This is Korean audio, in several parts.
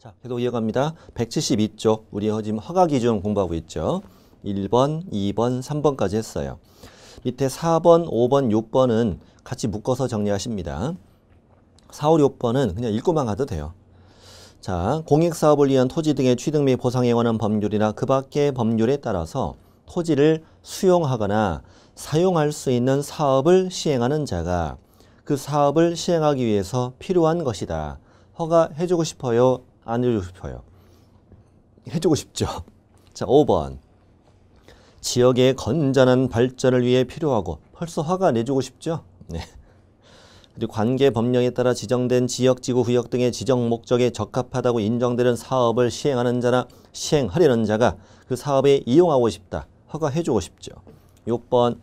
자, 계속 이어갑니다. 172쪽 우리 지금 허가기준 공부하고 있죠. 1번, 2번, 3번까지 했어요. 밑에 4번, 5번, 6번은 같이 묶어서 정리하십니다. 4, 5, 6번은 그냥 읽고만 가도 돼요. 자, 공익사업을 위한 토지 등의 취득 및 보상에 관한 법률이나 그 밖의 법률에 따라서 토지를 수용하거나 사용할 수 있는 사업을 시행하는 자가 그 사업을 시행하기 위해서 필요한 것이다. 허가해주고 싶어요? 안 해주고 싶어요? 해주고 싶죠. 자, 5번. 지역의 건전한 발전을 위해 필요하고 벌써 허가 내주고 싶죠? 네. 그리고 관계 법령에 따라 지정된 지역, 지구, 구역 등의 지정 목적에 적합하다고 인정되는 사업을 시행하는 자나 시행하려는 자가 그 사업에 이용하고 싶다. 허가해주고 싶죠. 6번.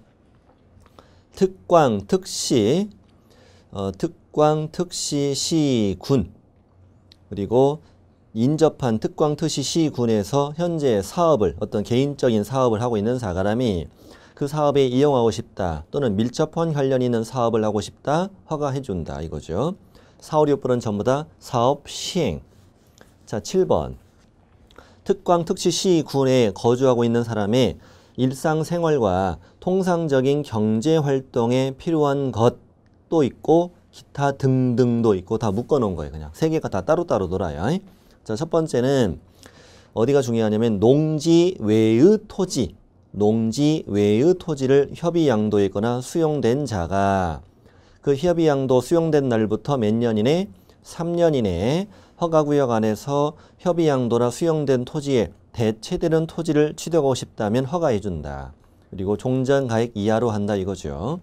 특광, 특시, 특광, 특시, 시, 군 그리고 인접한 특광, 특시, 시, 군에서 현재 사업을 어떤 개인적인 사업을 하고 있는 사람이 그 사업에 이용하고 싶다. 또는 밀접한 관련이 있는 사업을 하고 싶다. 허가해준다. 이거죠. 4, 5, 6번은 전부 다 사업 시행. 자, 7번. 특광, 특시, 시, 군에 거주하고 있는 사람의 일상생활과 통상적인 경제활동에 필요한 것도 있고 기타 등등도 있고 다 묶어놓은 거예요. 그냥 세 개가 다 따로따로 놀아요. 자, 첫 번째는 어디가 중요하냐면 농지 외의 토지. 농지 외의 토지를 협의양도에 있거나 수용된 자가 그 협의양도 수용된 날부터 몇 년 이내? 3년 이내에 허가구역 안에서 협의양도나 수용된 토지에 대체되는 토지를 취득하고 싶다면 허가해준다. 그리고 종전가액 이하로 한다 이거죠.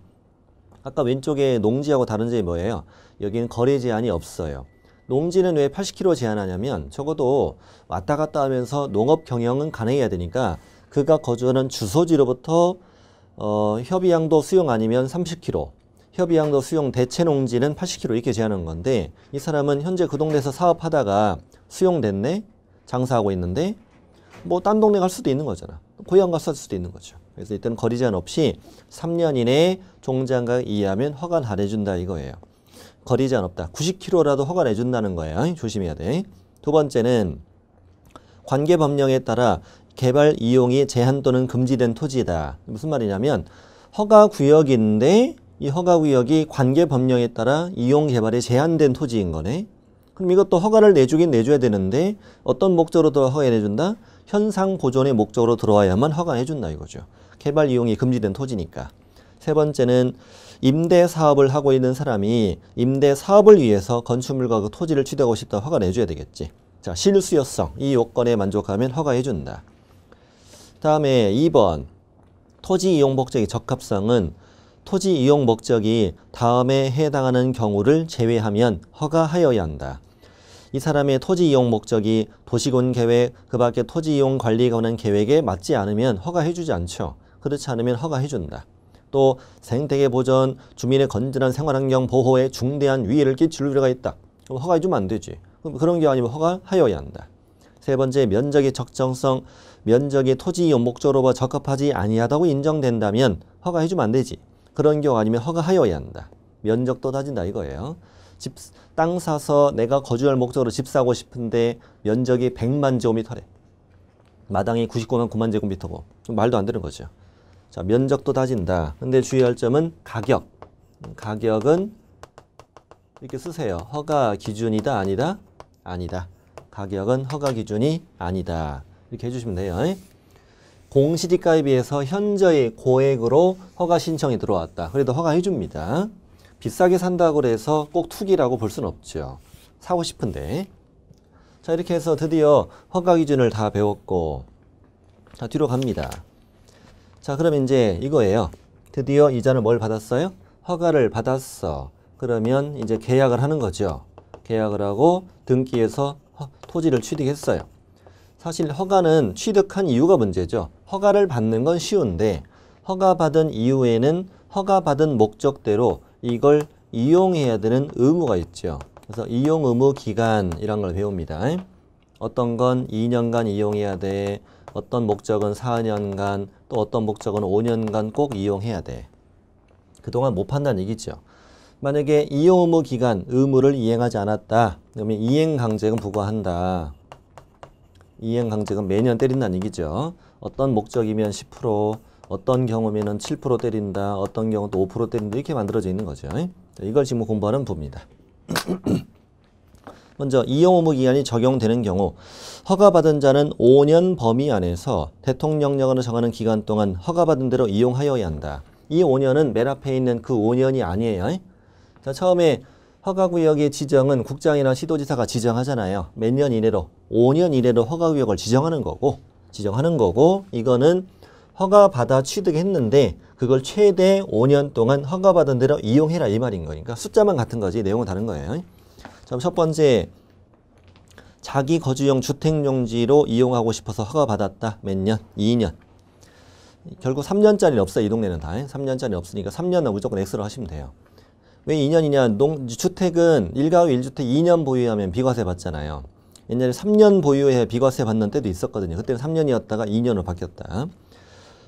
아까 왼쪽에 농지하고 다른 점이 뭐예요? 여기는 거래 제한이 없어요. 농지는 왜 80km 제한하냐면 적어도 왔다 갔다 하면서 농업 경영은 가능해야 되니까 그가 거주하는 주소지로부터 협의양도 수용 아니면 30km, 협의양도 수용 대체 농지는 80km 이렇게 제한한 건데 이 사람은 현재 그 동네에서 사업하다가 수용됐네? 장사하고 있는데 뭐 딴 동네 갈 수도 있는 거잖아. 고향 가서 할 수도 있는 거죠. 그래서 일단 거리 제한 없이 3년 이내에 종전가액 이하면 허가를 안 해준다 이거예요. 거리 제한 없다. 90km라도 허가를 해준다는 거예요. 조심해야 돼. 두 번째는 관계 법령에 따라 개발 이용이 제한 또는 금지된 토지다. 무슨 말이냐면 허가구역인데 이 허가구역이 관계법령에 따라 이용개발에 제한된 토지인 거네. 그럼 이것도 허가를 내주긴 내줘야 되는데 어떤 목적으로 허가를 내준다? 현상보존의 목적으로 들어와야만 허가해준다 이거죠. 개발 이용이 금지된 토지니까. 세 번째는 임대사업을 하고 있는 사람이 임대사업을 위해서 건축물과 그 토지를 취득하고 싶다. 허가 내줘야 되겠지. 자, 실수요성 이 요건에 만족하면 허가해준다. 다음에 2번. 토지 이용 목적의 적합성은 토지 이용 목적이 다음에 해당하는 경우를 제외하면 허가하여야 한다. 이 사람의 토지 이용 목적이 도시군 계획, 그 밖에 토지 이용 관리에 관한 계획에 맞지 않으면 허가해주지 않죠. 그렇지 않으면 허가해준다. 또 생태계 보전, 주민의 건전한 생활환경 보호에 중대한 위해를 끼칠 우려가 있다. 그럼 허가해주면 안 되지. 그럼 그런 게 아니면 허가하여야 한다. 세 번째, 면적의 적정성. 면적이 토지 이용 목적으로 적합하지 아니하다고 인정된다면 허가해주면 안 되지. 그런 경우 아니면 허가하여야 한다. 면적도 따진다 이거예요. 집, 땅 사서 내가 거주할 목적으로 집 사고 싶은데 면적이 100만 제곱미터래. 마당이 99만 제곱미터고. 말도 안 되는 거죠. 자, 면적도 따진다. 근데 주의할 점은 가격. 가격은 이렇게 쓰세요. 허가 기준이다 아니다? 아니다. 가격은 허가 기준이 아니다. 이렇게 해주시면 돼요. 공시지가에 비해서 현저히 고액으로 허가 신청이 들어왔다. 그래도 허가해줍니다. 비싸게 산다고 해서 꼭 투기라고 볼 수는 없죠. 사고 싶은데. 자, 이렇게 해서 드디어 허가 기준을 다 배웠고 자, 뒤로 갑니다. 자, 그럼 이제 이거예요. 드디어 이자는 뭘 받았어요? 허가를 받았어. 그러면 이제 계약을 하는 거죠. 계약을 하고 등기해서 토지를 취득했어요. 사실 허가는 취득한 이유가 문제죠. 허가를 받는 건 쉬운데 허가받은 이후에는 허가받은 목적대로 이걸 이용해야 되는 의무가 있죠. 그래서 이용 의무 기간이란 걸 배웁니다. 어떤 건 2년간 이용해야 돼. 어떤 목적은 4년간, 또 어떤 목적은 5년간 꼭 이용해야 돼. 그동안 못 판다는 얘기죠. 만약에 이용 의무 기간, 의무를 이행하지 않았다. 그다음에 이행강제금 부과한다. 이행강제금 매년 때린다는 얘기죠. 어떤 목적이면 10%, 어떤 경우면 7% 때린다, 어떤 경우는 또 5% 때린다, 이렇게 만들어져 있는 거죠. 이걸 지금 공부하는 부입니다. 먼저 이용의무기한이 적용되는 경우 허가받은 자는 5년 범위 안에서 대통령령으로 정하는 기간 동안 허가받은 대로 이용하여야 한다. 이 5년은 맨 앞에 있는 그 5년이 아니에요. 자, 처음에 허가구역의 지정은 국장이나 시도지사가 지정하잖아요. 몇 년 이내로, 5년 이내로 허가구역을 지정하는 거고 이거는 허가받아 취득했는데 그걸 최대 5년 동안 허가받은 대로 이용해라, 이 말인 거니까 숫자만 같은 거지 내용은 다른 거예요. 자, 첫 번째, 자기 거주용 주택용지로 이용하고 싶어서 허가받았다. 몇 년? 2년. 결국 3년짜리는 없어요. 이 동네는 다. 3년짜리 없으니까 3년은 무조건 X로 하시면 돼요. 왜 2년이냐? 주택은 1가구 1주택 2년 보유하면 비과세 받잖아요. 옛날에 3년 보유해 비과세 받는 때도 있었거든요. 그때는 3년이었다가 2년으로 바뀌었다.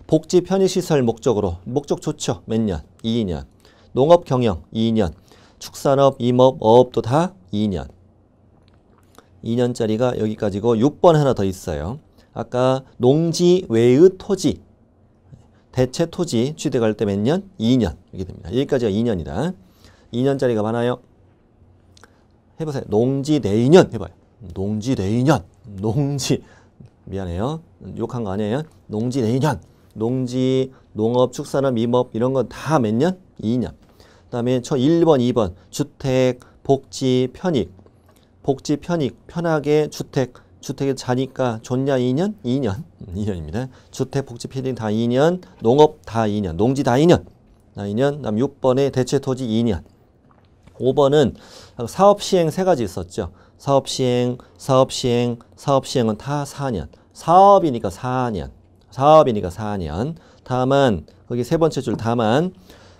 복지 편의시설 목적으로. 목적 좋죠. 몇 년? 2년. 농업 경영 2년. 축산업, 임업, 어업도 다 2년. 2년짜리가 여기까지고 6번 하나 더 있어요. 아까 농지 외의 토지, 대체 토지 취득할 때 몇 년? 2년. 이렇게 됩니다. 여기까지가 2년이다. 2년짜리가 많아요. 해보세요. 농지 내년 해봐요. 농지 내년. 농지. 미안해요. 욕한 거 아니에요. 농지 내년. 농지, 농업, 축산업, 임업 이런 건 다 몇 년? 2년. 그 다음에 저 1번, 2번 주택, 복지, 편익. 복지, 편익, 편하게 주택. 주택에 자니까 좋냐 2년? 2년입니다. 주택, 복지, 편익 다 2년. 농업 다 2년. 농지 다 2년. 다 2년. 그다음 6번에 대체 토지 2년. 5번은 사업 시행 세 가지 있었죠. 사업 시행, 사업 시행, 사업 시행은 다 4년. 사업이니까 4년. 사업이니까 4년. 다만 거기 세 번째 줄 다만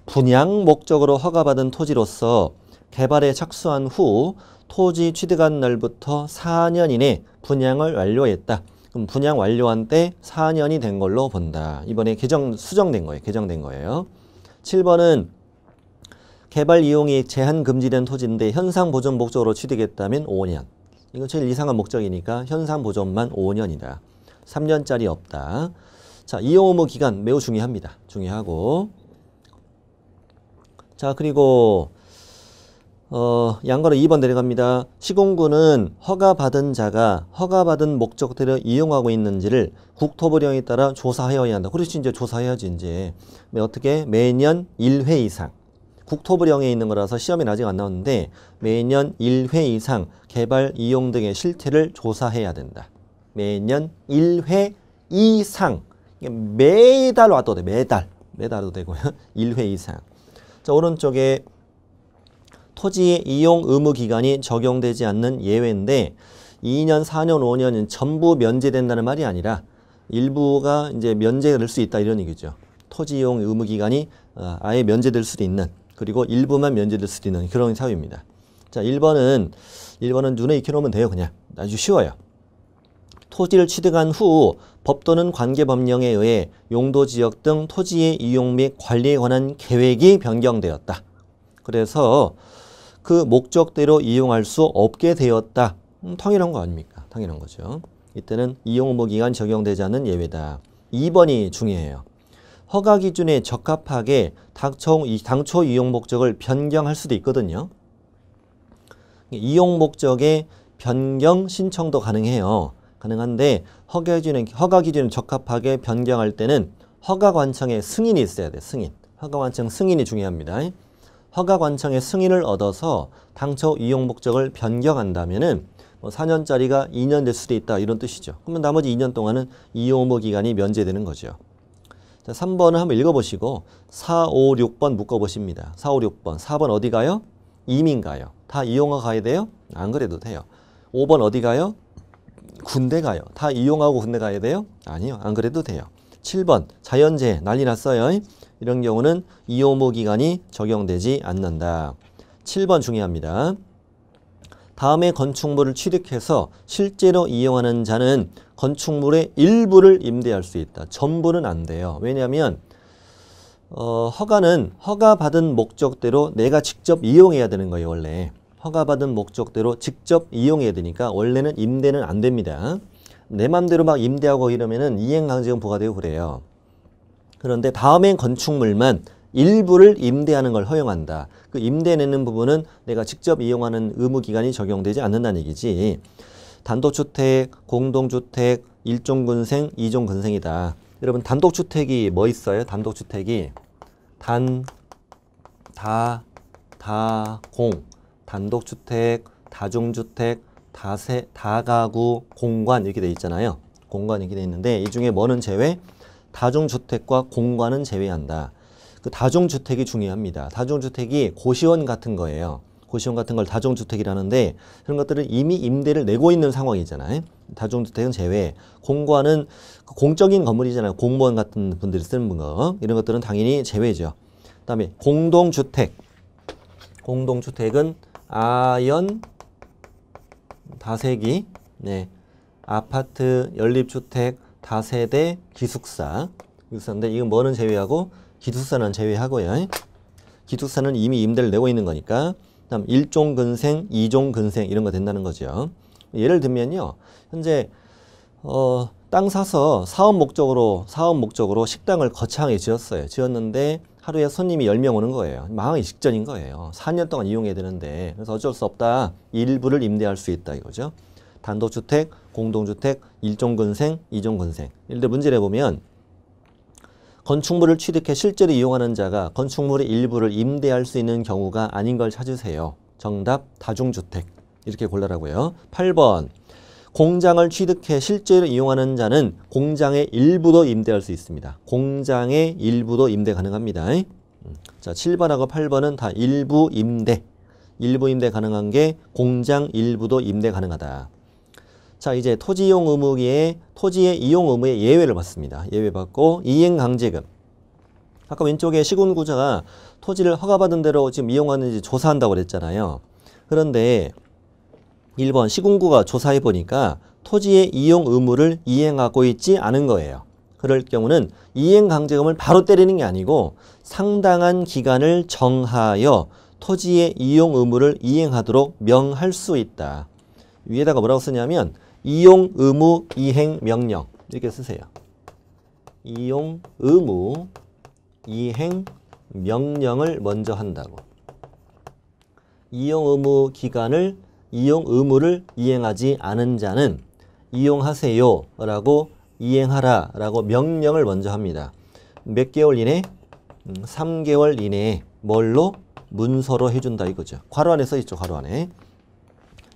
분양 목적으로 허가받은 토지로서 개발에 착수한 후 토지 취득한 날부터 4년 이내 분양을 완료했다. 그럼 분양 완료한 때 4년이 된 걸로 본다. 이번에 수정된 거예요. 개정된 거예요. 7번은 개발 이용이 제한 금지된 토지인데 현상 보존 목적으로 취득했다면 5년. 이건 제일 이상한 목적이니까 현상 보존만 5년이다. 3년짜리 없다. 자, 이용 의무 기간 매우 중요합니다. 중요하고. 자, 그리고 양가로 2번 내려갑니다. 시공구는 허가받은 자가 허가받은 목적대로 이용하고 있는지를 국토부령에 따라 조사하여야 한다. 그렇지, 이제 조사해야지, 이제. 어떻게? 매년 1회 이상. 국토부령에 있는 거라서 시험에는 아직 안 나왔는데 매년 1회 이상 개발, 이용 등의 실태를 조사해야 된다. 매년 1회 이상. 매달 와도 돼, 매달. 매달 와도 되고요. 1회 이상. 자, 오른쪽에 토지의 이용 의무 기간이 적용되지 않는 예외인데 2년, 4년, 5년은 전부 면제된다는 말이 아니라 일부가 이제 면제될 수 있다 이런 얘기죠. 토지 이용 의무 기간이 아예 면제될 수도 있는, 그리고 일부만 면제될 수도 있는 그런 사유입니다. 자, 1번은 눈에 익혀놓으면 돼요. 그냥 아주 쉬워요. 토지를 취득한 후 법 또는 관계법령에 의해 용도지역 등 토지의 이용 및 관리에 관한 계획이 변경되었다. 그래서 그 목적대로 이용할 수 없게 되었다. 당연한 거 아닙니까? 당연한 거죠. 이때는 이용 의무 기간 적용되지 않는 예외다. 2번이 중요해요. 허가 기준에 적합하게 당초 이용 목적을 변경할 수도 있거든요. 이용 목적의 변경 신청도 가능해요. 가능한데 허가 기준에 적합하게 변경할 때는 허가관청의 승인이 있어야 돼. 승인. 허가관청 승인이 중요합니다. 허가관청의 승인을 얻어서 당초 이용 목적을 변경한다면은 4년짜리가 2년 될 수도 있다 이런 뜻이죠. 그러면 나머지 2년 동안은 이용 의무 기간이 면제되는 거죠. 자, 3번을 한번 읽어보시고 4, 5, 6번 묶어보십니다. 4, 5, 6번. 4번 어디 가요? 이민 가요. 다 이용하고 가야 돼요? 안 그래도 돼요. 5번 어디 가요? 군대 가요. 다 이용하고 군대 가야 돼요? 아니요. 안 그래도 돼요. 7번 자연재해 난리 났어요. 이런 경우는 이용 의무 기간이 적용되지 않는다. 7번 중요합니다. 다음에 건축물을 취득해서 실제로 이용하는 자는 건축물의 일부를 임대할 수 있다. 전부는 안 돼요. 왜냐하면 허가는 허가받은 목적대로 내가 직접 이용해야 되는 거예요. 원래. 허가받은 목적대로 직접 이용해야 되니까 원래는 임대는 안 됩니다. 내 맘대로 막 임대하고 이러면은 이행강제금 부과되고 그래요. 그런데 다음엔 건축물만 일부를 임대하는 걸 허용한다. 그 임대 내는 부분은 내가 직접 이용하는 의무기간이 적용되지 않는다는 얘기지. 단독주택, 공동주택, 1종근생, 2종근생이다. 여러분 단독주택이 뭐 있어요? 단독주택이 공. 단독주택, 다중주택, 다가구, 공관 이렇게 돼 있잖아요. 공관 이렇게 돼 있는데 이 중에 뭐는 제외? 다중주택과 공관은 제외한다. 그 다중주택이 중요합니다. 다중주택이 고시원 같은 거예요. 고시원 같은 걸 다중주택이라는데 그런 것들은 이미 임대를 내고 있는 상황이잖아요. 다중주택은 제외. 공관은 공적인 건물이잖아요. 공무원 같은 분들이 쓰는 거. 이런 것들은 당연히 제외죠. 그 다음에 공동주택. 공동주택은 아연, 다세기, 네, 아파트, 연립주택, 다세대, 기숙사. 기숙사인데 이건 뭐는 제외하고? 기숙사는 제외하고요. 기숙사는 이미 임대를 내고 있는 거니까. 그다음 1종근생, 2종근생 이런 거 된다는 거죠. 예를 들면요. 현재 땅 사서 사업 목적으로 식당을 거창하게 지었어요. 지었는데 하루에 손님이 10명 오는 거예요. 망하기 직전인 거예요. 4년 동안 이용해야 되는데 그래서 어쩔 수 없다. 일부를 임대할 수 있다 이거죠. 단독주택, 공동주택, 1종근생, 2종근생. 일단 문제를 보면 건축물을 취득해 실제로 이용하는 자가 건축물의 일부를 임대할 수 있는 경우가 아닌 걸 찾으세요. 정답 다중주택 이렇게 골라라고요. 8번 공장을 취득해 실제로 이용하는 자는 공장의 일부도 임대할 수 있습니다. 공장의 일부도 임대 가능합니다. 자, 7번하고 8번은 다 일부 임대. 일부 임대 가능한 게 공장 일부도 임대 가능하다. 자, 이제 토지의 이용 의무의 예외를 받습니다. 예외 받고 이행강제금. 아까 왼쪽에 시군구좌가 토지를 허가받은 대로 지금 이용하는지 조사한다고 그랬잖아요. 그런데 1번 시군구가 조사해 보니까 토지의 이용 의무를 이행하고 있지 않은 거예요. 그럴 경우는 이행강제금을 바로 때리는 게 아니고 상당한 기간을 정하여 토지의 이용 의무를 이행하도록 명할 수 있다. 위에다가 뭐라고 쓰냐면 이용 의무 이행 명령 이렇게 쓰세요. 이용 의무 이행 명령을 먼저 한다고. 이용 의무 기간을 이용 의무를 이행하지 않은 자는 이용하세요 라고 이행하라 라고 명령을 먼저 합니다. 몇 개월 이내? 3개월 이내에 뭘로? 문서로 해준다 이거죠. 괄호 안에 써있죠. 괄호 안에.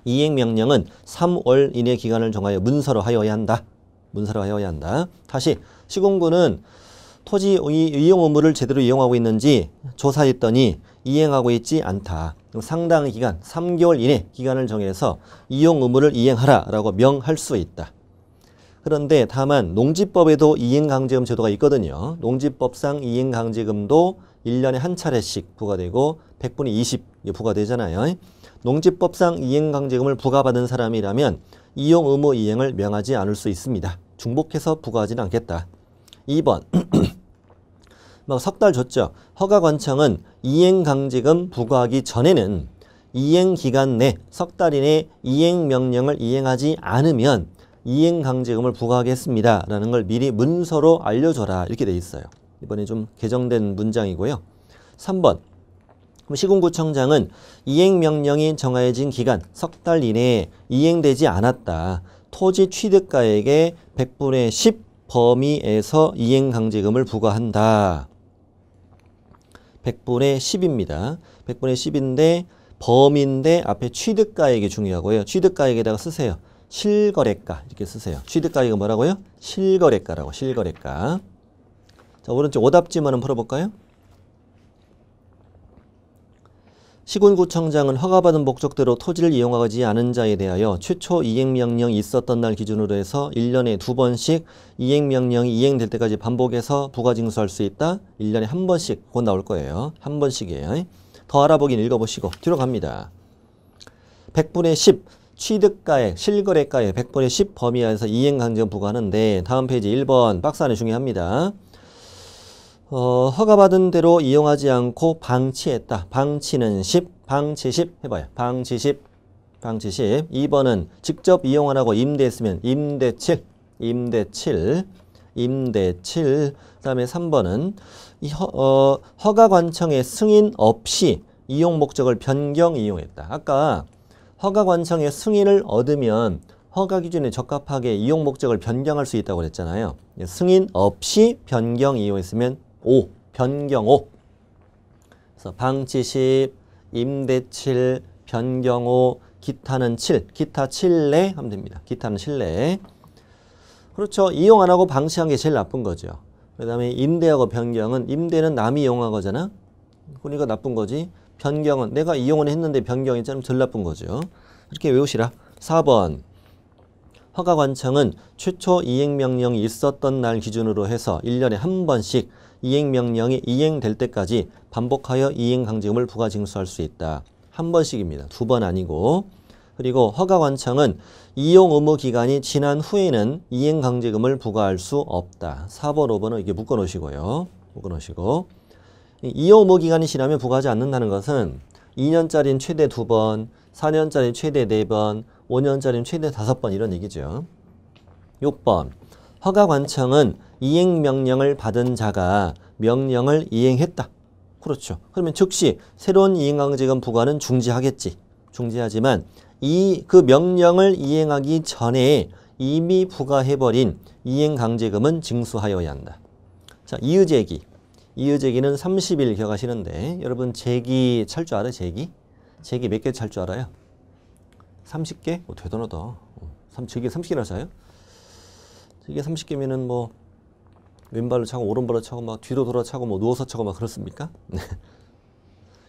이행명령은 3월 이내 기간을 정하여 문서로 하여야 한다. 문서로 하여야 한다. 다시 시군구는 토지 이용 의무를 제대로 이용하고 있는지 조사했더니 이행하고 있지 않다. 상당한 기간 3개월 이내 기간을 정해서 이용 의무를 이행하라 라고 명할 수 있다. 그런데 다만 농지법에도 이행강제금 제도가 있거든요. 농지법상 이행강제금도 1년에 한 차례씩 부과되고 100분의 20 부과되잖아요. 농지법상 이행강제금을 부과받은 사람이라면 이용 의무 이행을 명하지 않을 수 있습니다. 중복해서 부과하지는 않겠다. 2번 막 석 달 줬죠. 허가관청은 이행강제금 부과하기 전에는 이행기간 내 석 달 이내 이행명령을 이행하지 않으면 이행강제금을 부과하겠습니다. 라는 걸 미리 문서로 알려줘라. 이렇게 돼 있어요. 이번에 좀 개정된 문장이고요. 3번 시군구청장은 이행명령이 정해진 기간 석 달 이내에 이행되지 않았다. 토지 취득가액의 100분의 10 범위에서 이행강제금을 부과한다. 100분의 10입니다. 100분의 10인데 범위인데 앞에 취득가액이 중요하고요. 취득가액에다가 쓰세요. 실거래가 이렇게 쓰세요. 취득가액은 뭐라고요? 실거래가라고. 실거래가. 자, 오른쪽 오답지만 풀어볼까요? 시군구청장은 허가받은 목적대로 토지를 이용하지 않은 자에 대하여 최초 이행명령이 있었던 날 기준으로 해서 1년에 2번씩 이행명령이 이행될 때까지 반복해서 부과징수할 수 있다. 1년에 한 번씩 곧 나올 거예요. 한 번씩이에요. 더 알아보긴 읽어보시고 뒤로 갑니다. 100분의 10 취득가액 실거래가액 100분의 10 범위 안에서 이행강제금 부과하는데 다음 페이지 1번 박스 안에 중요합니다. 허가받은 대로 이용하지 않고 방치했다. 방치는 10, 방치 10 해봐요. 방치 10, 방치 10. 2번은 직접 이용 안 하고 임대했으면 임대 7, 임대 7, 임대 7. 그 다음에 3번은 허가관청의 승인 없이 이용 목적을 변경 이용했다. 아까 허가관청의 승인을 얻으면 허가 기준에 적합하게 이용 목적을 변경할 수 있다고 그랬잖아요. 승인 없이 변경 이용했으면 5, 변경 5. 그래서 방치 10, 임대 7, 변경 5, 기타는 7, 기타 7내 하면 됩니다. 기타는 7내. 그렇죠. 이용 안 하고 방치한 게 제일 나쁜 거죠. 그 다음에 임대하고 변경은, 임대는 남이 이용한 거잖아. 그러니까 나쁜 거지. 변경은 내가 이용은 했는데 변경했잖아. 제일 나쁜 거죠. 이렇게 외우시라. 4번. 허가관청은 최초 이행명령이 있었던 날 기준으로 해서 1년에 한 번씩 이행명령이 이행될 때까지 반복하여 이행강제금을 부과징수할 수 있다. 한 번씩입니다. 두 번 아니고. 그리고 허가관청은 이용의무기간이 지난 후에는 이행강제금을 부과할 수 없다. 4번, 5번은 이렇게 묶어놓으시고요. 묶어놓으시고. 이용의무기간이 지나면 부과하지 않는다는 것은 2년짜리는 최대 2번, 4년짜리는 최대 4번, 5년짜리는 최대 5번 이런 얘기죠. 6번. 허가관청은 이행명령을 받은 자가 명령을 이행했다. 그렇죠. 그러면 즉시 새로운 이행강제금 부과는 중지하겠지. 중지하지만 그 명령을 이행하기 전에 이미 부과해버린 이행강제금은 징수하여야 한다. 자, 이의제기. 이의제기는 30일 기억하시는데 여러분 제기 찰 줄 알아요? 제기? 제기 몇 개 찰 줄 알아요? 30개? 대단하다. 제기 30개나 차요? 제기 30개면은 뭐 왼발로 차고 오른발로 차고 막 뒤로 돌아 차고 뭐 누워서 차고 막 그렇습니까?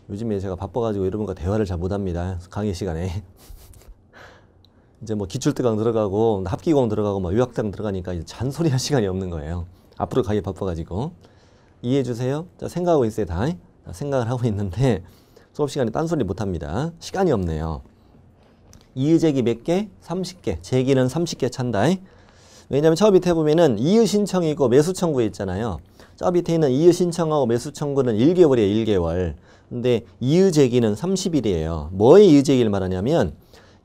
요즘에 제가 바빠가지고 여러분과 대화를 잘 못합니다. 강의 시간에. 이제 뭐 기출특강 들어가고 합기공 들어가고 막 유학당 들어가니까 이제 잔소리할 시간이 없는 거예요. 앞으로 강의 바빠가지고. 이해해 주세요. 자, 생각하고 있어요. 다 생각을 하고 있는데 수업 시간에 딴소리 못합니다. 시간이 없네요. 이의제기 몇 개? 30개. 제기는 30개 찬다. 왜냐하면 저 밑에 보면은 이의신청이 있고 매수청구에 있잖아요. 저 밑에 있는 이의신청하고 매수청구는 1개월이에요. 1개월. 근데 이의제기는 30일이에요. 뭐의 이의제기를 말하냐면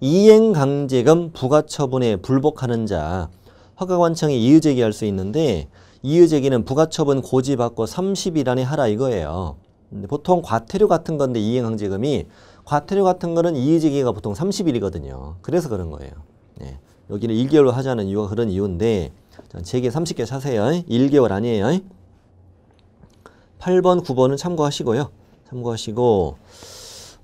이행강제금 부과처분에 불복하는 자. 허가관청이 이의제기할 수 있는데 이의제기는 부가처분 고지받고 30일 안에 하라 이거예요. 근데 보통 과태료 같은 건데 이행강제금이 과태료 같은 거는 이의제기가 보통 30일이거든요. 그래서 그런 거예요. 네. 여기는 1개월로 하자는 이유가 그런 이유인데 제기 30개 차세요. 1개월 아니에요. 8번, 9번은 참고하시고요. 참고하시고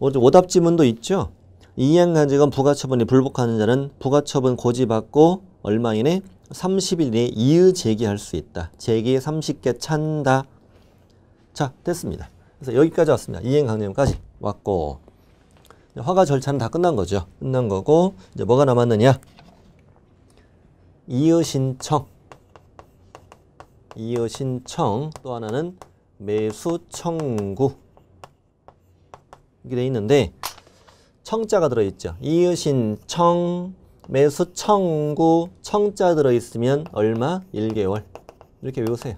오답지문도 있죠. 이행강제금 부가처분에 불복하는 자는 부가처분 고지받고 얼마 이내? 30일 내에 이의 제기할 수 있다. 제기 30개 찬다. 자, 됐습니다. 그래서 여기까지 왔습니다. 이행강제금까지 왔고 허가 절차는 다 끝난 거죠. 끝난 거고 이제 뭐가 남았느냐? 이의신청. 이의신청. 또 하나는 매수청구. 이렇게 돼 있는데 청자가 들어있죠. 이의신청. 매수 청구, 청자 들어있으면 얼마? 1개월. 이렇게 외우세요.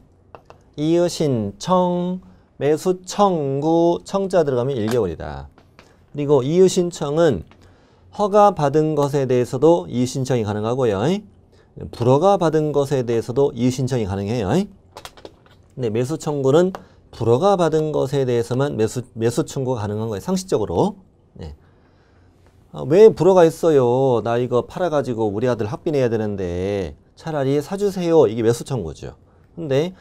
이의신청, 매수 청구, 청자 들어가면 1개월이다. 그리고 이의신청은 허가받은 것에 대해서도 이의신청이 가능하고요. 불허가받은 것에 대해서도 이의신청이 가능해요. 근데 매수 청구는 불허가받은 것에 대해서만 매수 청구가 가능한 거예요. 상식적으로. 네. 아, 왜 불허가 있어요? 나 이거 팔아가지고 우리 아들 학비 내야 되는데 차라리 사주세요. 이게 매수청구죠. 근데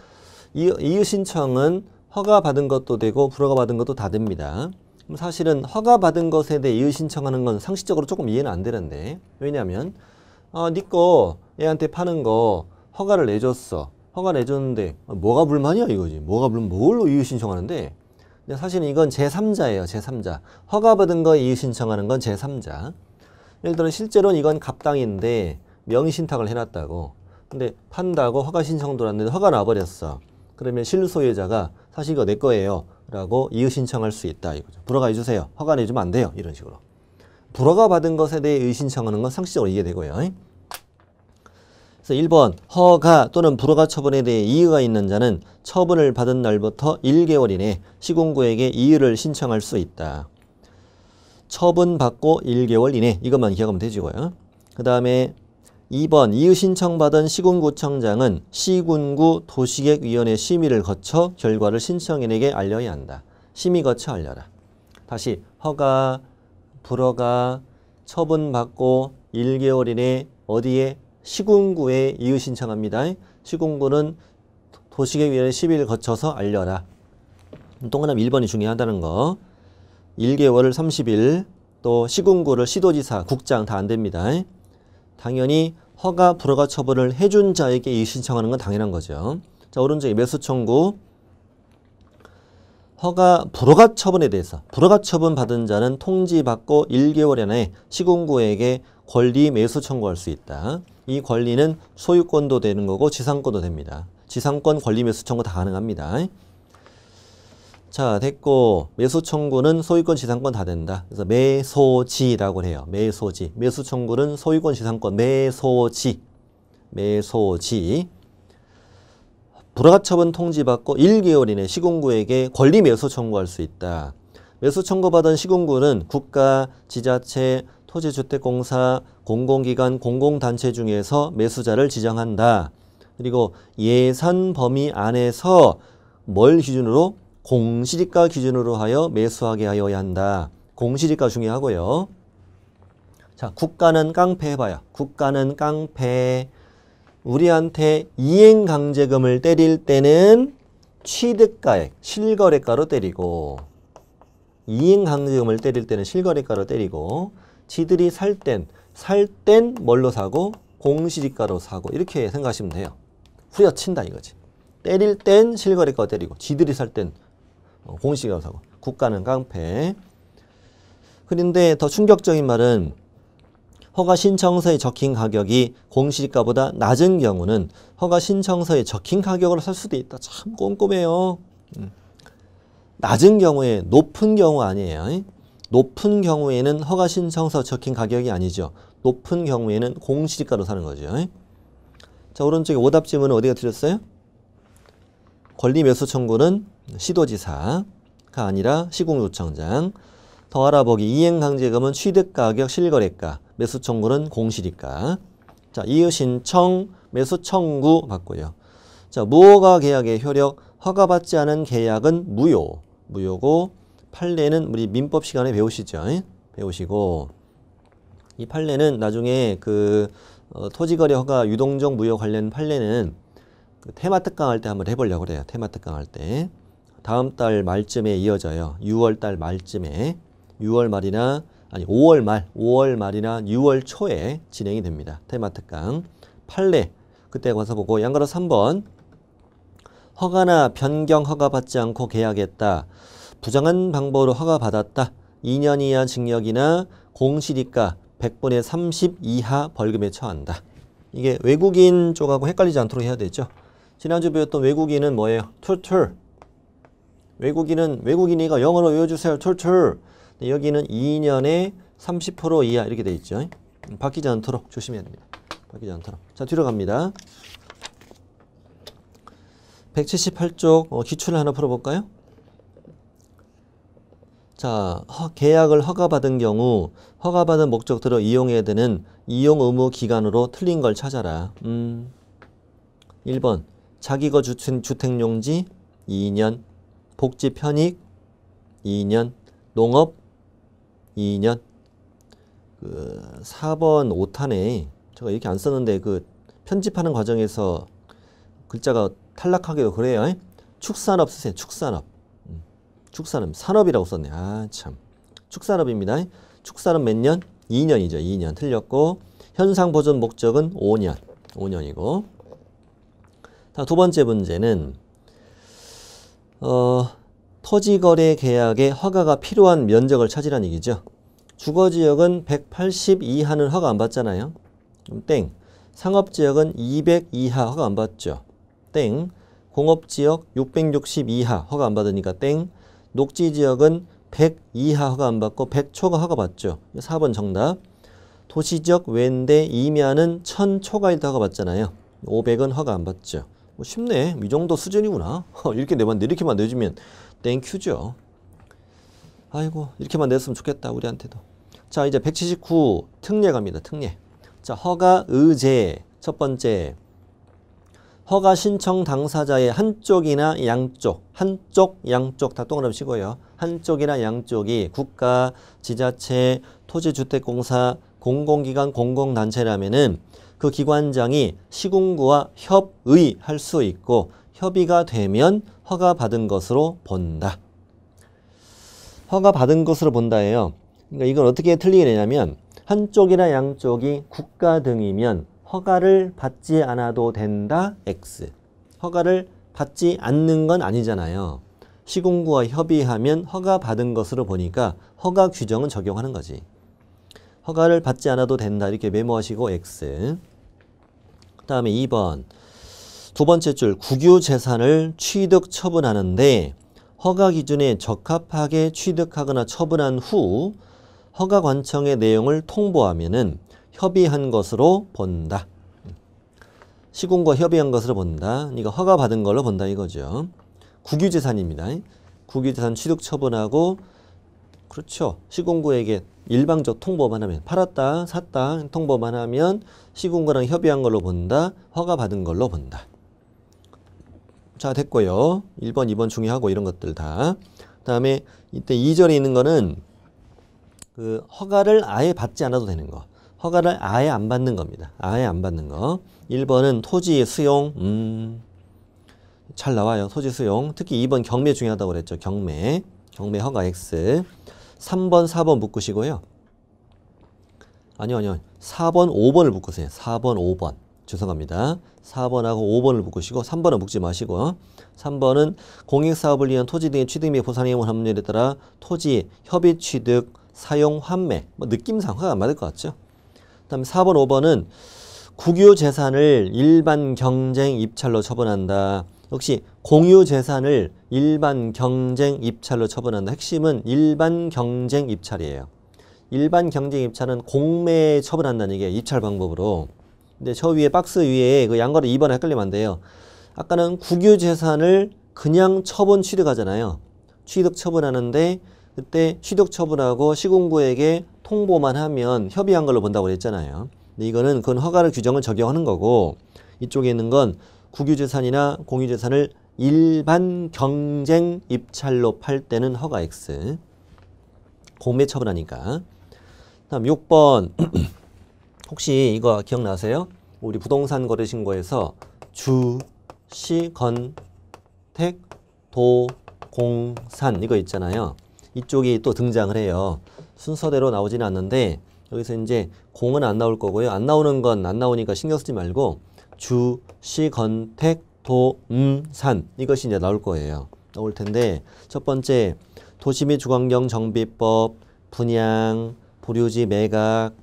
이의신청은 허가받은 것도 되고 불허가받은 것도 다 됩니다. 그럼 사실은 허가받은 것에 대해 이의신청하는 건 상식적으로 조금 이해는 안 되는데 왜냐하면 네 거 애한테 파는 거 허가를 내줬어. 허가 내줬는데 뭐가 불만이야 이거지. 뭐가 불만 뭘로 이의신청하는데 사실은 이건 제3자예요. 제3자. 허가받은 거 이의신청하는 건 제3자. 예를 들어 실제로는 이건 갑당인데 명의신탁을 해놨다고. 근데 판다고 허가신청 들어왔는데 허가 나버렸어. 그러면 실소유자가 사실 이거 내 거예요. 라고 이의신청할 수 있다. 이거죠. 불허가 해주세요. 허가 내주면 안 돼요. 이런 식으로. 불허가 받은 것에 대해 의신청하는 건 상식적으로 이해되고요. 그래서 1번 허가 또는 불허가 처분에 대해 이의가 있는 자는 처분을 받은 날부터 1개월 이내 시공구에게 이의를 신청할 수 있다. 처분받고 1개월 이내 이것만 기억하면 되지고요. 그 다음에 2번 이의 신청받은 시군구청장은 시군구 도시계획위원회 심의를 거쳐 결과를 신청인에게 알려야 한다. 심의 거쳐 알려라. 다시 허가, 불허가, 처분받고 1개월 이내 어디에? 시군구에 이의 신청합니다. 시군구는 도시계획위원회 심의를 거쳐서 알려라. 동그라미 1번이 중요하다는 거. 1개월을 30일, 또 시군구를 시도지사, 국장 다 안됩니다. 당연히 허가, 불허가 처분을 해준 자에게 이의 신청하는 건 당연한 거죠. 자, 오른쪽에 매수청구. 허가, 불허가 처분에 대해서 불허가 처분 받은 자는 통지받고 1개월 이내에 시군구에게 권리 매수 청구할 수 있다. 이 권리는 소유권도 되는 거고 지상권도 됩니다. 지상권 권리 매수 청구 다 가능합니다. 자, 됐고 매수 청구는 소유권 지상권 다 된다. 그래서 매소지라고 해요. 매소지. 매수 청구는 소유권 지상권 매소지. 매소지. 불허가 처분 통지받고 1개월 이내 시군구에게 권리 매수 청구할 수 있다. 매수 청구받은 시군구는 국가, 지자체, 토지주택공사, 공공기관, 공공단체 중에서 매수자를 지정한다. 그리고 예산 범위 안에서 뭘 기준으로? 공시지가 기준으로 하여 매수하게 하여야 한다. 공시지가 중요하고요. 자, 국가는 깡패 해봐요. 국가는 깡패. 우리한테 이행강제금을 때릴 때는 취득가액, 실거래가로 때리고 이행강제금을 때릴 때는 실거래가로 때리고 지들이 살 땐 뭘로 사고? 공시지가로 사고. 이렇게 생각하시면 돼요. 후려친다 이거지. 때릴 땐 실거래가로 때리고 지들이 살 땐 공시지가로 사고. 국가는 깡패. 그런데 더 충격적인 말은 허가 신청서에 적힌 가격이 공시지가보다 낮은 경우는 허가 신청서에 적힌 가격으로 살 수도 있다. 참 꼼꼼해요. 낮은 경우에 높은 경우 아니에요. 높은 경우에는 허가 신청서 적힌 가격이 아니죠. 높은 경우에는 공시지가로 사는 거죠. 자, 오른쪽에 오답 지문은 어디가 틀렸어요? 권리 매수 청구는 시도지사가 아니라 시군구청장. 더 알아보기. 이행강제금은 취득가격 실거래가. 매수청구는 공시지가. 자, 이의신청, 매수청구 받고요. 자, 무허가 계약의 효력. 허가받지 않은 계약은 무효. 무효고 판례는 우리 민법 시간에 배우시죠. 배우시고 이 판례는 나중에 그 토지거래 허가 유동적 무효 관련 판례는 그 테마특강 할 때 한번 해보려고 그래요. 테마특강 할 때. 다음 달 말쯤에 이어져요. 6월 달 말쯤에. 6월 말이나 아니 5월 말, 5월 말이나 6월 초에 진행이 됩니다. 테마특강 판례 그때 가서 보고. 양가로 3번 허가나 변경 허가받지 않고 계약했다. 부정한 방법으로 허가받았다. 2년 이하 징역이나 공시지가 100분의 30 이하 벌금에 처한다. 이게 외국인 쪽하고 헷갈리지 않도록 해야 되죠. 지난주 배웠던 외국인은 뭐예요? 투툴. 외국인은 외국인이가 영어로 외워주세요. 투툴. 여기는 2년에 30% 이하 이렇게 돼 있죠. 바뀌지 않도록 조심해야 됩니다. 바뀌지 않도록. 자, 뒤로 갑니다. 178쪽 기출을 하나 풀어볼까요? 자, 계약을 허가받은 경우 허가받은 목적대로 이용해야 되는 이용 의무 기간으로 틀린 걸 찾아라. 1번 자기거 주택용지 2년, 복지 편익 2년, 농업 2년. 그 4번 5탄에 제가 이렇게 안 썼는데 그 편집하는 과정에서 글자가 탈락하기도 그래요. 축산업 쓰세요. 축산업. 축산업. 산업이라고 썼네. 아 참. 축산업입니다. 축산업 몇 년? 2년이죠. 2년. 틀렸고 현상 보존 목적은 5년. 5년이고. 자, 두 번째 문제는 토지거래 계약에 허가가 필요한 면적을 찾으라는 얘기죠. 주거지역은 180 이하는 허가 안 받잖아요. 그럼 땡. 상업지역은 200 이하 허가 안 받죠. 땡. 공업지역 660 이하 허가 안 받으니까 땡. 녹지지역은 100 이하 허가 안 받고 100초가 허가 받죠. 4번 정답. 도시적 웬데 이면은 1000초가 있다고 봤잖아요. 500은 허가 안 받죠. 뭐 쉽네. 이 정도 수준이구나. 이렇게 내봤는데 이렇게만 내주면 땡큐죠. 아이고 이렇게만 냈으면 좋겠다 우리한테도. 자 이제 179 특례 갑니다. 특례. 자 허가 의제 첫 번째. 허가 신청 당사자의 한쪽이나 양쪽, 한쪽, 양쪽 다 동그라미 치고요. 한쪽이나 양쪽이 국가, 지자체, 토지주택공사, 공공기관, 공공단체라면은 그 기관장이 시공구와 협의할 수 있고 협의가 되면 허가받은 것으로 본다. 허가받은 것으로 본다예요. 그러니까 이건 어떻게 틀리게 되냐면 한쪽이나 양쪽이 국가 등이면 허가를 받지 않아도 된다. X. 허가를 받지 않는 건 아니잖아요. 시공구와 협의하면 허가받은 것으로 보니까 허가 규정은 적용하는 거지. 허가를 받지 않아도 된다. 이렇게 메모하시고 X. 그 다음에 2번. 두 번째 줄. 국유재산을 취득 처분하는데 허가 기준에 적합하게 취득하거나 처분한 후 허가관청의 내용을 통보하면은 협의한 것으로 본다. 시공과 협의한 것으로 본다. 그러니까 허가받은 걸로 본다 이거죠. 국유재산입니다. 국유재산 취득 처분하고 그렇죠. 시공구에게 일방적 통보만 하면 팔았다, 샀다 통보만 하면 시공구랑 협의한 걸로 본다. 허가받은 걸로 본다. 자 됐고요. 1번, 2번 중요하고 이런 것들 다. 그 다음에 이때 2절에 있는 거는 그 허가를 아예 받지 않아도 되는 거. 허가를 아예 안 받는 겁니다. 아예 안 받는 거. 1번은 토지 수용. 잘 나와요. 토지 수용. 특히 2번 경매 중요하다고 그랬죠. 경매. 경매 허가 X. 3번, 4번 묶으시고요. 아니요. 4번, 5번을 묶으세요. 4번, 5번. 죄송합니다. 4번하고 5번을 묶으시고 3번은 묶지 마시고 3번은 공익사업을 위한 토지 등의 취득 및 보상의무 법률에 따라 토지, 협의 취득, 사용, 환매. 뭐 느낌상 허가 안 받을 것 같죠. 그 다음에 4번, 5번은 국유재산을 일반 경쟁 입찰로 처분한다. 역시 공유재산을 일반 경쟁 입찰로 처분한다. 핵심은 일반 경쟁 입찰이에요. 일반 경쟁 입찰은 공매에 처분한다는 얘기예요. 입찰 방법으로. 근데 저 위에 박스 위에 그 양거리 2번 헷갈리면 안 돼요. 아까는 국유재산을 그냥 처분 취득하잖아요. 취득 처분하는데 그때 취득 처분하고 시공구에게 통보만 하면 협의한 걸로 본다고 그랬잖아요. 근데 이거는 그건 허가를 규정을 적용하는 거고 이쪽에 있는 건 국유재산이나 공유재산을 일반 경쟁 입찰로 팔 때는 허가 X. 공매 처분하니까. 다음 6번. 혹시 이거 기억나세요? 우리 부동산 거래 신고에서 주, 시, 건, 택, 도, 공, 산 이거 있잖아요. 이쪽이 또 등장을 해요. 순서대로 나오지는 않는데 여기서 이제 공은 안 나올 거고요. 안 나오는 건 안 나오니까 신경 쓰지 말고 주, 시, 건, 택, 도, 산 이것이 이제 나올 거예요. 나올 텐데 첫 번째 도시 및 주거환경 정비법, 분양, 보류지 매각,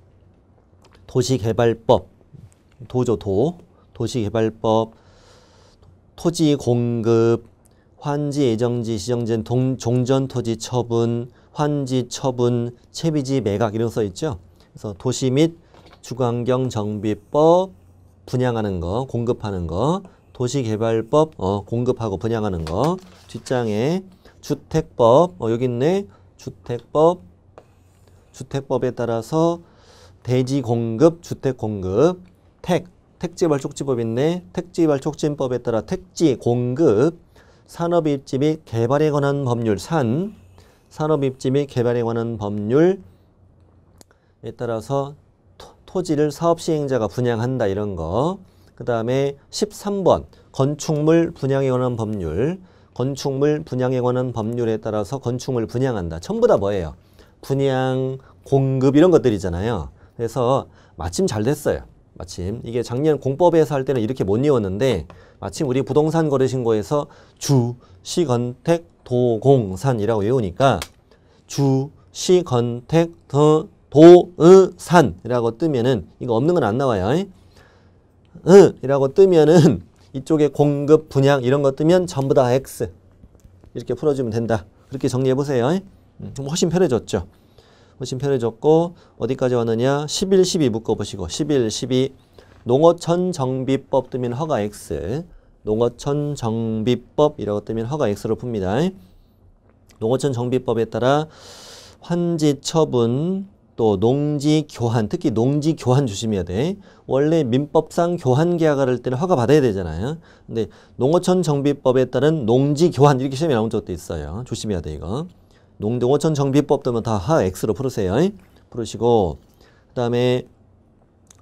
도시개발법, 도조도, 도시개발법, 토지공급, 환지, 예정지, 지정지, 종전토지 처분, 환지 처분, 채비지 매각 이런 거 써 있죠. 그래서 도시 및 주거환경 정비법 분양하는 거, 공급하는 거, 도시개발법 공급하고 분양하는 거, 뒷장에 주택법 여기 있네. 주택법, 주택법에 따라서 대지 공급, 주택 공급, 택지개발촉진법 있네. 택지개발촉진법에 따라 택지 공급. 산업입지 및 개발에 관한 법률 산, 산업입지 및 개발에 관한 법률에 따라서 토지를 사업시행자가 분양한다 이런 거. 그 다음에 13번 건축물 분양에 관한 법률, 건축물 분양에 관한 법률에 따라서 건축물 분양한다. 전부 다 뭐예요? 분양, 공급 이런 것들이잖아요. 그래서 마침 잘 됐어요. 마침 이게 작년 공법에서 할 때는 이렇게 못 외웠는데 마침 우리 부동산 거래 신고에서 주, 시, 건, 택, 도, 공, 산이라고 외우니까 주, 시, 건, 택, 도, 산이라고 뜨면은 이거 없는 건 안 나와요. 이라고 뜨면은 이쪽에 공급, 분양 이런 거 뜨면 전부 다 X 이렇게 풀어주면 된다. 그렇게 정리해 보세요. 좀 훨씬 편해졌죠. 훨씬 편해졌고 어디까지 왔느냐 11, 12 묶어보시고 11, 12 농어촌정비법 뜨면 허가 X 농어촌정비법 이라고 뜨면 허가 X로 풉니다. 농어촌정비법에 따라 환지처분 또 농지교환 특히 농지교환 조심해야 돼. 원래 민법상 교환계약을 할 때는 허가받아야 되잖아요. 근데 농어촌정비법에 따른 농지교환 이렇게 시험에 나온 적도 있어요. 조심해야 돼 이거. 농어촌정비법도 다 하 X로 풀으세요. 풀으시고 그 다음에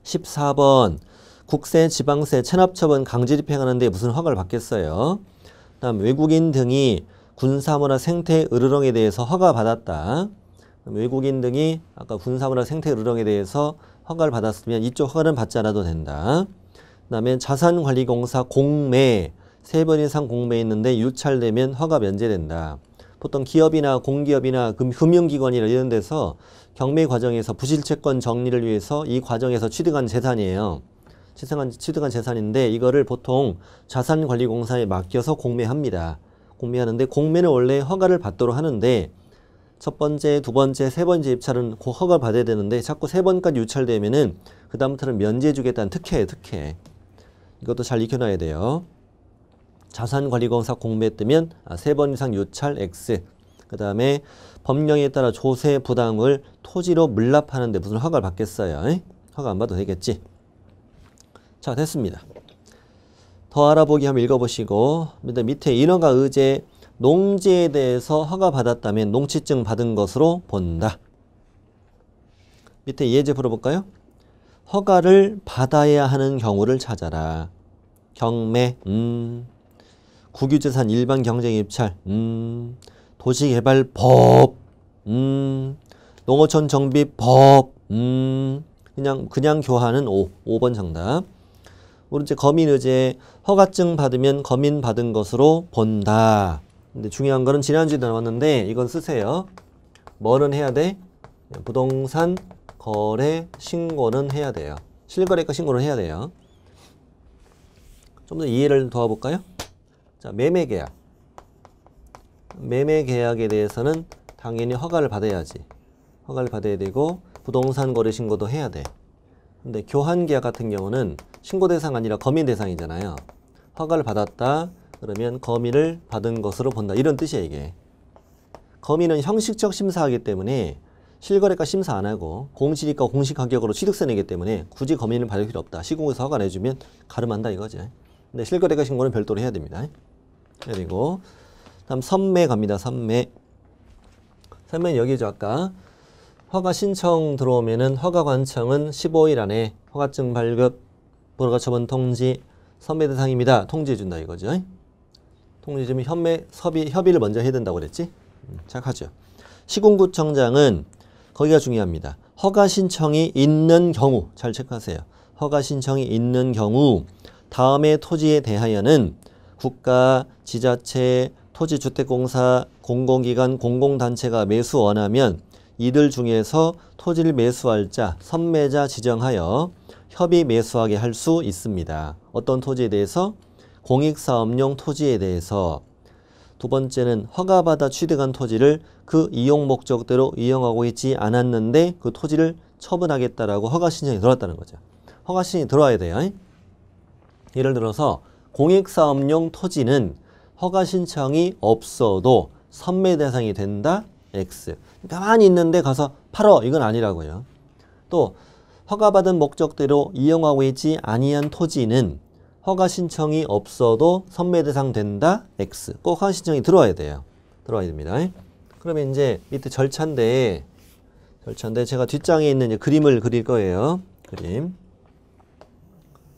14번 국세, 지방세, 체납처분 강제집행하는데 무슨 허가를 받겠어요. 그 다음 외국인 등이 군사무나 생태 으르렁에 대해서 허가받았다. 외국인 등이 아까 군사무나 생태 으르렁에 대해서 허가를 받았으면 이쪽 허가는 받지 않아도 된다. 그 다음에 자산관리공사 공매 3번 이상 공매 있는데 유찰되면 허가 면제된다. 보통 기업이나 공기업이나 금융기관이나 이런 데서 경매 과정에서 부실채권 정리를 위해서 이 과정에서 취득한 재산이에요. 취득한 재산인데 이거를 보통 자산관리공사에 맡겨서 공매합니다. 공매하는데 공매는 원래 허가를 받도록 하는데 첫 번째, 두 번째, 세 번째 입찰은 허가를 받아야 되는데 자꾸 세 번까지 유찰되면은 그 다음부터는 면제해주겠다는 특혜예요. 특혜. 이것도 잘 익혀놔야 돼요. 자산관리공사 공매 뜨면 세 번 이상 유찰 X. 그 다음에 법령에 따라 조세 부담을 토지로 물납하는데 무슨 허가를 받겠어요? 허가 안 받아도 되겠지. 자 됐습니다. 더 알아보기 한번 읽어보시고 밑에 인허가 의제 농지에 대해서 허가받았다면 농지증 받은 것으로 본다. 밑에 예제 풀어볼까요? 허가를 받아야 하는 경우를 찾아라. 경매 국유재산 일반 경쟁 입찰 도시개발법 농어촌 정비법 그냥 교환은 5번 정답. 오른쪽 거민의제 허가증 받으면 거민 받은 것으로 본다. 근데 중요한 거는 지난주에도 나왔는데 이건 쓰세요. 뭐는 해야 돼? 부동산 거래 신고는 해야 돼요. 실거래가 신고는 해야 돼요. 좀 더 이해를 도와볼까요? 자, 매매계약. 매매계약에 대해서는 당연히 허가를 받아야지. 허가를 받아야 되고 부동산 거래 신고도 해야 돼. 근데 교환계약 같은 경우는 신고 대상 아니라 거민 대상이잖아요. 허가를 받았다. 그러면 거민을 받은 것으로 본다. 이런 뜻이에요. 이게. 거민은 형식적 심사하기 때문에 실거래가 심사 안 하고 공시지가 공시가격으로 취득세 내기 때문에 굳이 거민을 받을 필요 없다. 시공에서 허가 내주면 가름한다 이거지. 근데 실거래가 신고는 별도로 해야 됩니다. 그리고 다음 선매 갑니다. 선매. 선매는 여기죠. 아까 허가 신청 들어오면은 허가 관청은 15일 안에 허가증 발급, 불허가처분 통지, 선매 대상입니다. 통지해준다 이거죠. 통지해주면 협의를 먼저 해야 된다고 그랬지? 착하죠. 시군구청장은 거기가 중요합니다. 허가 신청이 있는 경우 잘 체크하세요. 허가 신청이 있는 경우 다음의 토지에 대하여는 국가, 지자체, 토지주택공사, 공공기관, 공공단체가 매수 원하면 이들 중에서 토지를 매수할 자, 선매자 지정하여 협의 매수하게 할 수 있습니다. 어떤 토지에 대해서? 공익사업용 토지에 대해서. 두 번째는 허가받아 취득한 토지를 그 이용 목적대로 이용하고 있지 않았는데 그 토지를 처분하겠다라고 허가신청이 들어왔다는 거죠. 허가신청이 들어와야 돼요. 예를 들어서 공익사업용 토지는 허가신청이 없어도 선매 대상이 된다. X. 가만히 있는데 가서 팔어. 이건 아니라고요. 또 허가받은 목적대로 이용하고 있지 아니한 토지는 허가 신청이 없어도 선매 대상 된다. X. 꼭 허가 신청이 들어와야 돼요. 들어와야 됩니다. 그러면 이제 밑에 절차인데 제가 뒷장에 있는 이제 그림을 그릴 거예요. 그림.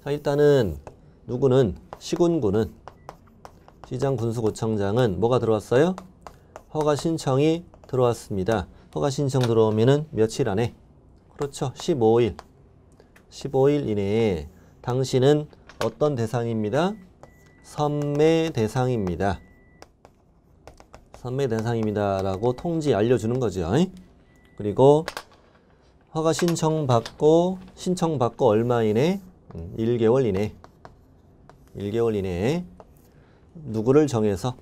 자, 일단은 누구는 시군구는 시장군수구청장은 뭐가 들어왔어요? 허가 신청이 들어왔습니다. 허가 신청 들어오면은 며칠 안에 그렇죠. 15일 이내에 당신은 어떤 대상입니다? 선매 대상입니다. 선매 대상입니다. 라고 통지 알려주는 거죠. 그리고 허가 신청받고 얼마 이내? 1개월 이내. 1개월 이내에 누구를 정해서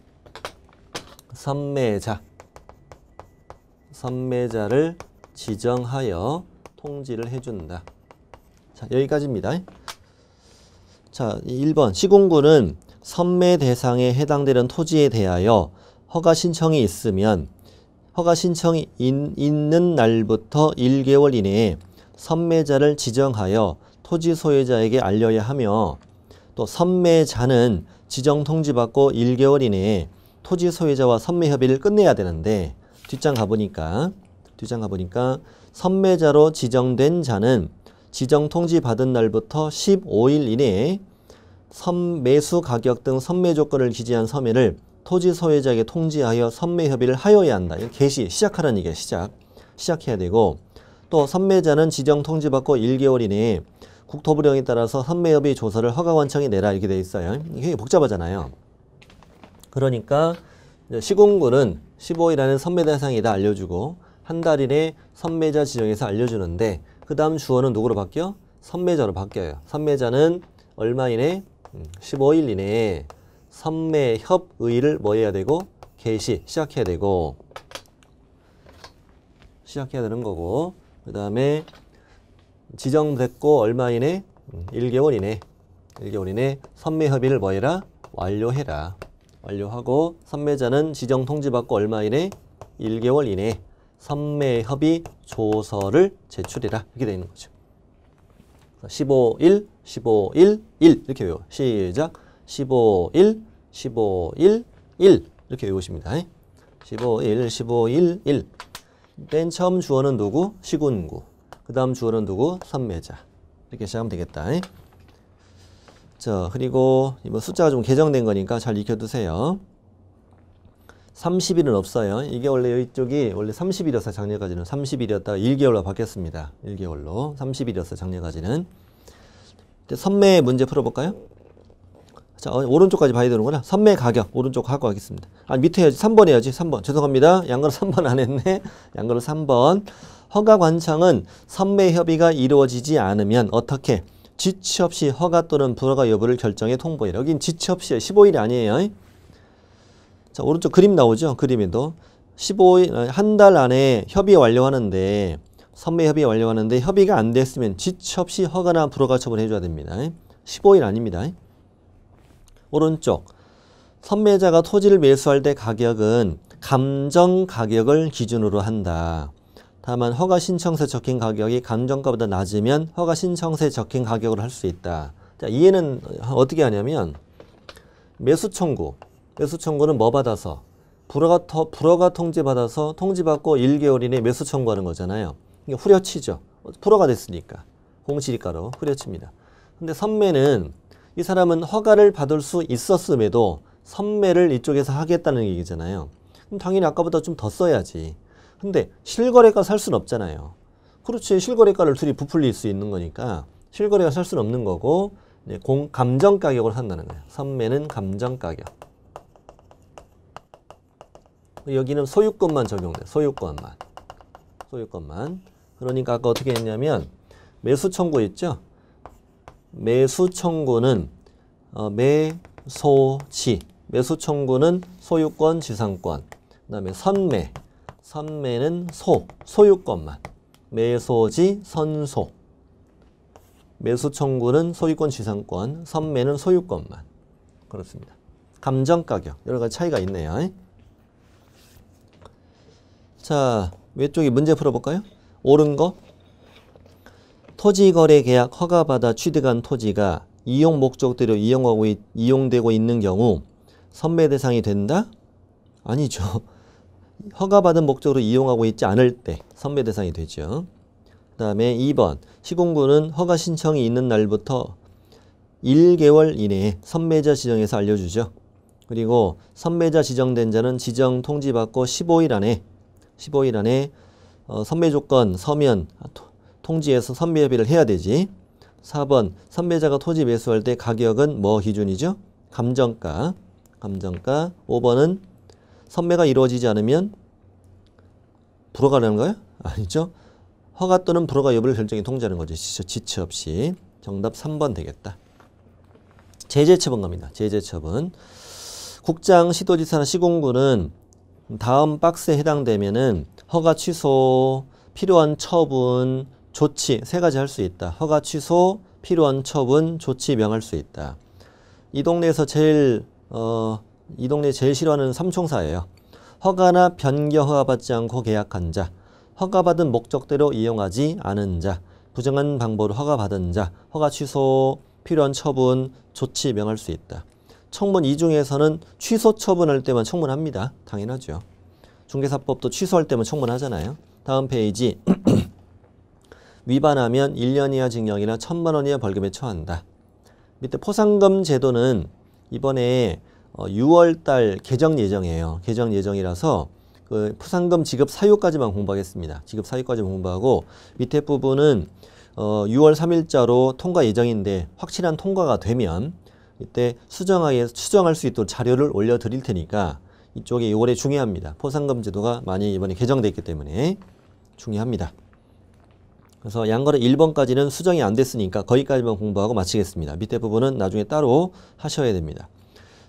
선매자를 지정하여 통지를 해준다. 자, 여기까지입니다. 자, 1번 시공구는 선매 대상에 해당되는 토지에 대하여 허가 신청이 있으면 허가 신청이 있는 날부터 1개월 이내에 선매자를 지정하여 토지 소유자에게 알려야 하며, 또 선매자는 지정 통지받고 1개월 이내에 토지 소유자와 선매 협의를 끝내야 되는데, 뒷장 가보니까 선매자로 지정된 자는 지정 통지받은 날부터 15일 이내에 선매수 가격 등 선매 조건을 기재한 서면을 토지 소유자에게 통지하여 선매 협의를 하여야 한다. 개시, 시작하라는 얘기야. 시작해야 되고, 또 선매자는 지정 통지받고 1개월 이내에 국토부령에 따라서 선매 협의 조서를 허가 원청에 내라, 이렇게 돼 있어요. 이게 복잡하잖아요. 그러니까 시공구는 15일 안에 선매 대상이 다 알려주고, 한 달 이내 선매자 지정에서 알려주는데, 그 다음 주어는 누구로 바뀌어? 선매자로 바뀌어요. 선매자는 얼마 이내? 15일 이내에 선매 협의를 뭐 해야 되고? 개시, 시작해야 되고, 시작해야 되는 거고, 그 다음에 지정됐고 얼마 이내? 1개월 이내 선매 협의를 뭐 해라? 완료해라. 완료하고, 선매자는 지정 통지받고 얼마 이내? 1개월 이내 선매 협의 조서를 제출해라, 이렇게 되어 있는 거죠. 15일, 15일, 1 이렇게 외워. 시작. 15일, 15일, 1 이렇게 외우십니다. 15일, 15일, 1. 맨 처음 주어는 누구? 시군구. 그 다음 주어는 누구? 선매자. 이렇게 시작하면 되겠다. 자, 그리고 이번 숫자가 좀 개정된 거니까 잘 익혀두세요. 30일은 없어요. 이게 원래 이쪽이 원래 30일이었어요. 작년까지는 30일이었다가 1개월로 바뀌었습니다. 1개월로 30일이었어요. 작년까지는. 이제 선매 문제 풀어볼까요? 자, 오른쪽까지 봐야 되는구나. 선매 가격 오른쪽 하고 하겠습니다. 아, 밑에 해야지. 3번 해야지. 3번. 죄송합니다. 양가로 3번 안 했네. 양가로 3번. 허가 관청은 선매 협의가 이루어지지 않으면 어떻게? 지체 없이 허가 또는 불허가 여부를 결정해 통보해라. 여긴 지체 없이 15일이 아니에요. 자, 오른쪽 그림 나오죠? 그림에도 15일, 한 달 안에 협의 완료하는데, 선매 협의 완료하는데 협의가 안 됐으면 지체 없이 허가나 불허가 처분해 줘야 됩니다. 15일 아닙니다. 오른쪽 선매자가 토지를 매수할 때 가격은 감정 가격을 기준으로 한다. 다만 허가 신청서에 적힌 가격이 감정가보다 낮으면 허가 신청서에 적힌 가격으로 할 수 있다. 자, 이 얘는 어떻게 하냐면, 매수 청구는 뭐 받아서? 불허가 통지 받아서 통지받고 1개월 이내 매수 청구하는 거잖아요. 이게 후려치죠. 불허가 됐으니까 공시지가로 후려칩니다. 근데 선매는 이 사람은 허가를 받을 수 있었음에도 선매를 이쪽에서 하겠다는 얘기잖아요. 그럼 당연히 아까보다 좀 더 써야지. 근데 실거래가 살 수는 없잖아요. 그렇지, 실거래가를 둘이 부풀릴 수 있는 거니까 실거래가 살 수는 없는 거고, 감정가격으로 산다는 거예요. 선매는 감정가격. 여기는 소유권만 적용돼요. 소유권만. 그러니까 아까 어떻게 했냐면, 매수 청구 있죠? 매수 청구는 매소지. 매수 청구는 소유권, 지상권. 그 다음에 선매는 소유권만. 매소지, 선소. 매수 청구는 소유권, 지상권. 선매는 소유권만. 그렇습니다. 감정가격. 여러 가지 차이가 있네요. 자, 왼쪽에 문제 풀어볼까요? 옳은 거. 토지거래계약 허가받아 취득한 토지가 이용 목적대로 이용되고 있는 경우 선매 대상이 된다? 아니죠. 허가받은 목적으로 이용하고 있지 않을 때 선매 대상이 되죠. 그 다음에 2번. 시공구는 허가 신청이 있는 날부터 1개월 이내에 선매자 지정에서 알려주죠. 그리고 선매자 지정된 자는 지정 통지받고 15일 안에 선매 조건, 서면, 통지에서 선매 협의를 해야 되지. 4번. 선매자가 토지 매수할 때 가격은 뭐 기준이죠? 감정가. 5번은 선매가 이루어지지 않으면 불허가라는 거예요? 아니죠. 허가 또는 불허가 여부를 결정해 통지하는 거죠. 지체 없이. 정답 3번 되겠다. 제재처분 갑니다. 제재처분. 국장, 시도지사나 시공구는 다음 박스에 해당되면은 허가 취소, 필요한 처분, 조치 세 가지 할 수 있다. 허가 취소, 필요한 처분, 조치 명할 수 있다. 이 동네에서 이 동네 제일 싫어하는 삼총사예요. 허가나 변경 허가받지 않고 계약한 자, 허가받은 목적대로 이용하지 않은 자, 부정한 방법으로 허가받은 자, 허가 취소, 필요한 처분, 조치 명할 수 있다. 청문 2중에서는 취소 처분할 때만 청문합니다. 당연하죠. 중개사법도 취소할 때만 청문하잖아요. 다음 페이지. 위반하면 1년 이하 징역이나 1000만 원 이하 벌금에 처한다. 밑에 포상금 제도는 이번에 6월달 개정 예정이에요. 개정 예정이라서 그 포상금 지급 사유까지만 공부하겠습니다. 지급 사유까지만 공부하고 밑에 부분은 6월 3일자로 통과 예정인데 확실한 통과가 되면 이때 수정할 수 있도록 자료를 올려드릴 테니까 이쪽에 요거에 중요합니다. 포상금 제도가 많이 이번에 개정됐기 때문에 중요합니다. 그래서 양거래 1번까지는 수정이 안 됐으니까 거기까지만 공부하고 마치겠습니다. 밑에 부분은 나중에 따로 하셔야 됩니다.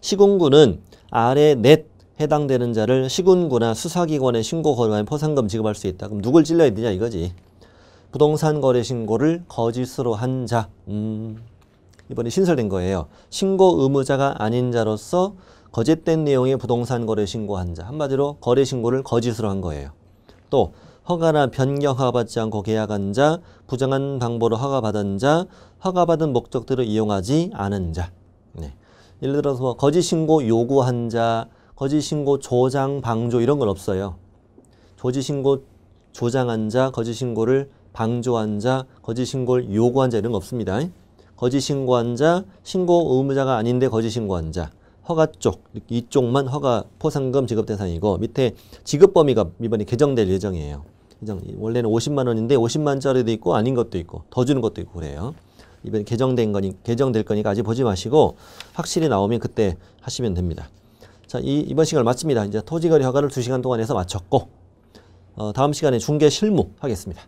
시군구는 아래 넷 해당되는 자를 시군구나 수사기관에 신고 거부하면 포상금 지급할 수 있다. 그럼 누굴 찔러야 되냐 이거지. 부동산 거래 신고를 거짓으로 한 자. 이번에 신설된 거예요. 신고 의무자가 아닌 자로서 거짓된 내용의 부동산 거래 신고한 자. 한마디로 거래 신고를 거짓으로 한 거예요. 또 허가나 변경 허가받지 않고 계약한 자, 부정한 방법으로 허가받은 자, 허가받은 목적대로 이용하지 않은 자. 네. 예를 들어서 뭐 거짓 신고 요구한 자, 거짓 신고 조장, 방조 이런 건 없어요. 거짓 신고 조장한 자, 거짓 신고를 방조한 자, 거짓 신고를 요구한 자 이런 거 없습니다. 거짓 신고한 자, 신고 의무자가 아닌데 거짓 신고한 자, 허가 쪽, 이쪽만 허가 포상금 지급 대상이고 밑에 지급 범위가 이번에 개정될 예정이에요. 원래는 50만 원인데 50만짜리도 있고 아닌 것도 있고 더 주는 것도 있고 그래요. 이번에 개정될 거니까 아직 보지 마시고 확실히 나오면 그때 하시면 됩니다. 자, 이번 시간을 마칩니다. 이제 토지거래 허가를 2시간 동안 해서 마쳤고 다음 시간에 중개 실무 하겠습니다.